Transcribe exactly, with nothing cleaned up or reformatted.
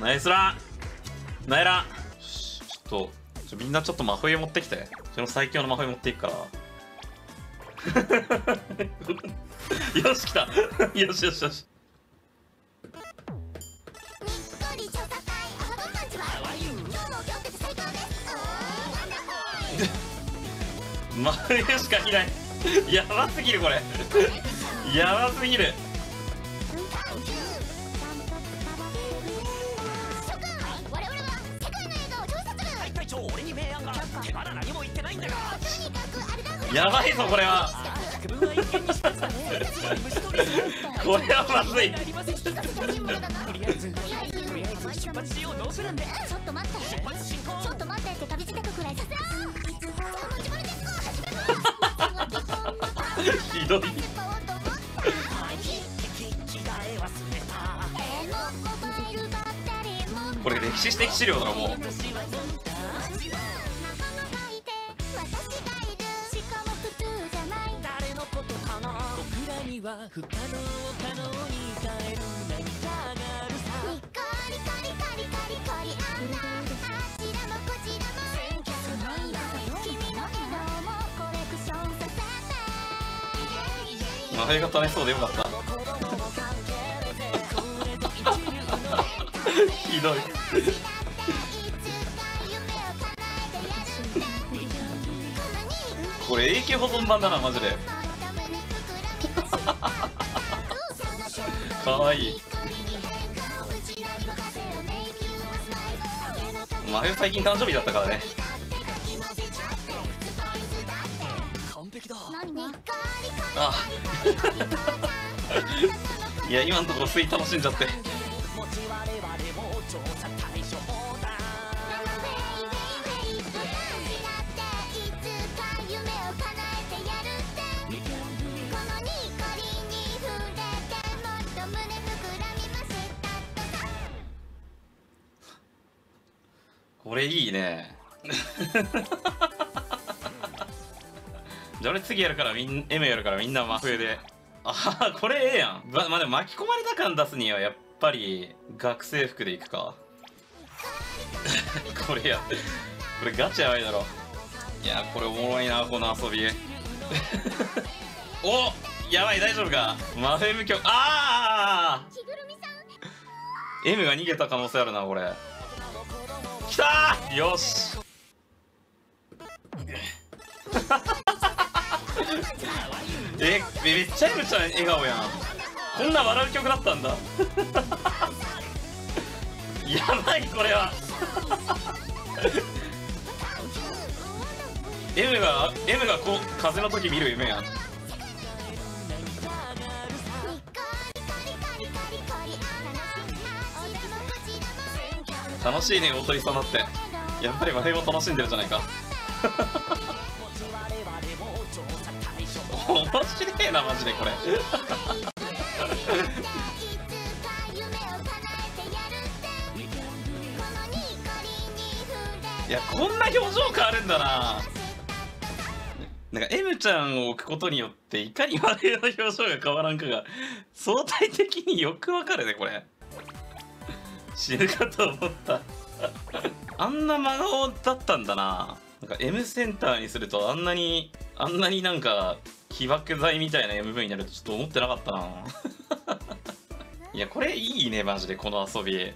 ナイスランナイラン。ちょっとちょみんなちょっと魔法持ってきて、その最強の魔法持っていくからよし来たよしよしよし。真上しかいないやばすぎるこれやばすぎる。やばいぞこれはこれはまずいひどいこれ歴史的資料だろもう。魔兵が楽しそうでよかったひどいこれ永久保存版だなマジでかわいい。マヨ最近誕生日だったからね。あいや今のところスイ楽しんじゃってこれいいねじゃあ俺次やるからみん M やるからみんな真冬で。ああこれええやん。まあでも巻き込まれた感出すにはやっぱり学生服でいくかこれやこれガチやばいだろ。いやこれおもろいなこの遊びおやばい大丈夫か真冬無許可。ああ M が逃げた可能性あるなこれ。きたーよしえめっちゃエムちゃん笑顔やん。こんな笑う曲だったんだやばいこれはM が M がこう風の時見る夢やん。楽しいね大鳥さんだってやっぱり和平も楽しんでるじゃないか面白いなマジでこれいやこんな表情変わるんだな。なんか M ちゃんを置くことによっていかに和平の表情が変わらんかが相対的によくわかるねこれ。死ぬかと思ったあんな真顔だったんだな。なんか M センターにするとあんなにあんなになんか起爆剤みたいな エムブイ になるとちょっと思ってなかったな。いやこれいいねマジでこの遊び。